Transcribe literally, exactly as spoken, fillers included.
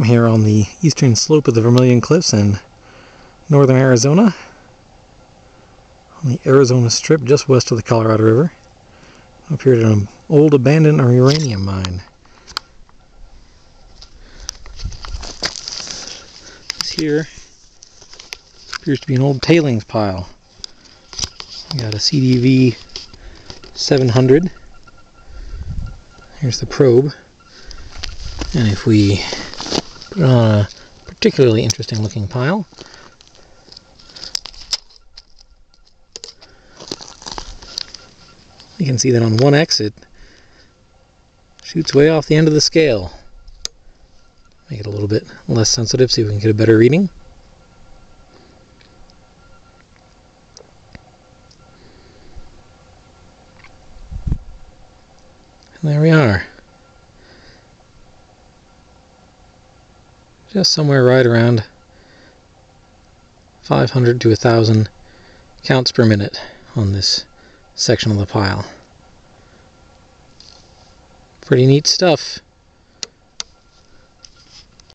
I'm here on the eastern slope of the Vermilion Cliffs in northern Arizona, on the Arizona Strip just west of the Colorado River. I'm up here at an old abandoned or uranium mine. This here appears to be an old tailings pile. We got a C D V seven hundred. Here's the probe. And if we put on a particularly interesting looking pile, you can see that on one exit, shoots way off the end of the scale. Make it a little bit less sensitive, see if we can get a better reading. And there we are. Just somewhere right around five hundred to one thousand counts per minute on this section of the pile. Pretty neat stuff.